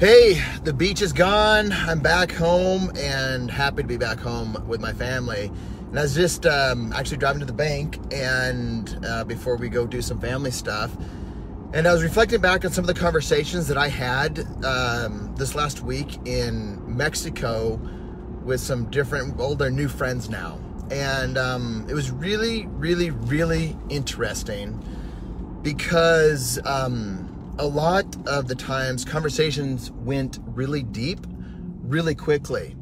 Hey, the beach is gone. I'm back home and happy to be back home with my family. And I was just actually driving to the bank and before we go do some family stuff. And I was reflecting back on some of the conversations that I had this last week in Mexico with some different, well, they're new friends now. And it was really, really, really interesting because a lot of the times conversations went really deep, really quickly.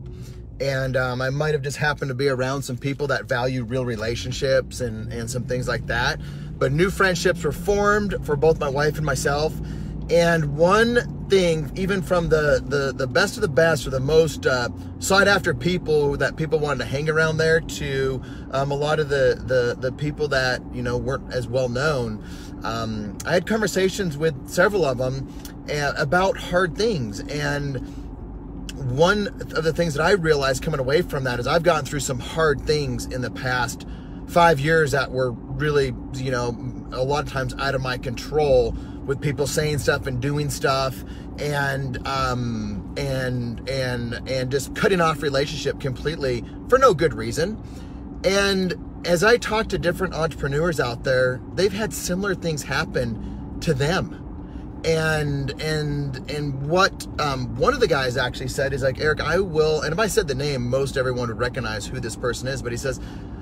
And I might have just happened to be around some people that value real relationships and some things like that. But new friendships were formed for both my wife and myself. And one thing, even from the best of the best or the most sought after people that people wanted to hang around there to a lot of the people that, you know, weren't as well known, I had conversations with several of them about hard things. And one of the things that I realized coming away from that is I've gone through some hard things in the past 5 years that were really, you know, a lot of times out of my control with people saying stuff and doing stuff and just cutting off relationship completely for no good reason. And as I talk to different entrepreneurs out there, they've had similar things happen to them. And what one of the guys actually said is like, Eric, I will, and if I said the name, most everyone would recognize who this person is, but he says,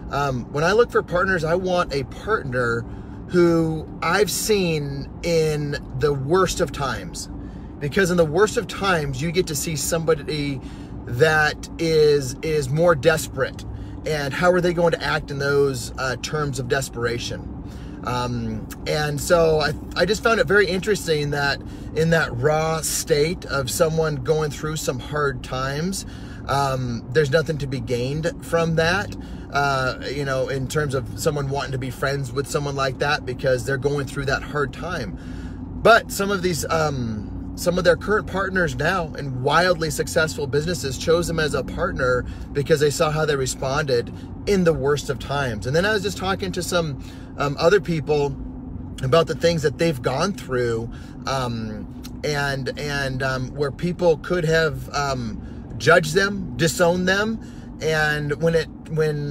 when I look for partners, I want a partner who I've seen in the worst of times. Because in the worst of times, you get to see somebody that is more desperate. And how are they going to act in those terms of desperation? And so I just found it very interesting that in that raw state of someone going through some hard times, there's nothing to be gained from that, you know, in terms of someone wanting to be friends with someone like that because they're going through that hard time. But some of these, some of their current partners now in wildly successful businesses chose them as a partner because they saw how they responded in the worst of times. And then I was just talking to some other people about the things that they've gone through and where people could have judged them, disowned them, and when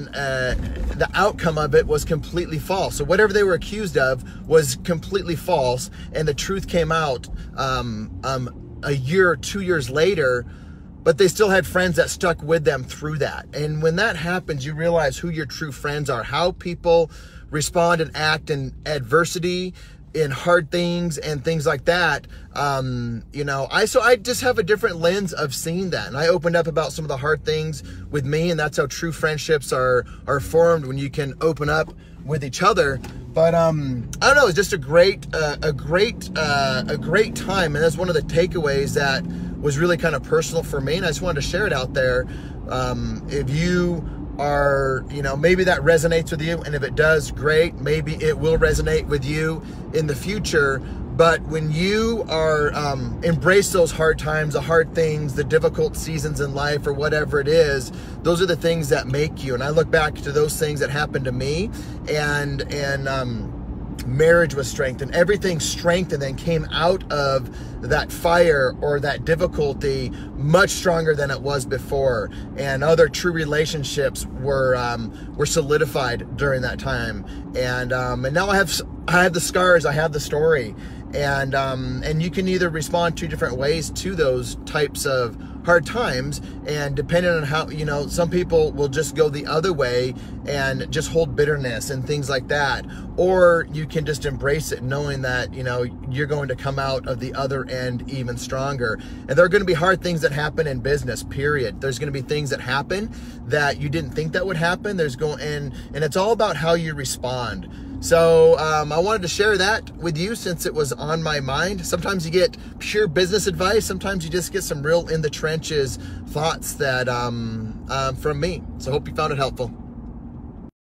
the outcome of it was completely false. So whatever they were accused of was completely false, and the truth came out a year or 2 years later, but they still had friends that stuck with them through that. And when that happens, you realize who your true friends are, how people respond and act in adversity, in hard things and things like that. You know, I just have a different lens of seeing that. And I opened up about some of the hard things with me, and that's how true friendships are formed, when you can open up with each other. But I don't know, it's just a great time. And that's one of the takeaways that was really kind of personal for me. And I just wanted to share it out there. If you are, you know, maybe that resonates with you, and if it does, great, maybe it will resonate with you in the future. But when you are embrace those hard times, the hard things, the difficult seasons in life, or whatever it is, those are the things that make you. And I look back to those things that happened to me, and marriage was strengthened, everything strengthened and came out of that fire or that difficulty much stronger than it was before. And other true relationships were solidified during that time. And now I have the scars, I have the story. And you can either respond two different ways to those types of hard times, and depending on how, you know, some people will just go the other way and just hold bitterness and things like that, or you can just embrace it knowing that, you know, you're going to come out of the other end even stronger. And there are going to be hard things that happen in business, period. There's going to be things that happen that you didn't think that would happen. And it's all about how you respond. So I wanted to share that with you since it was on my mind. Sometimes you get pure business advice. Sometimes you just get some real in the trenches thoughts that from me. So I hope you found it helpful.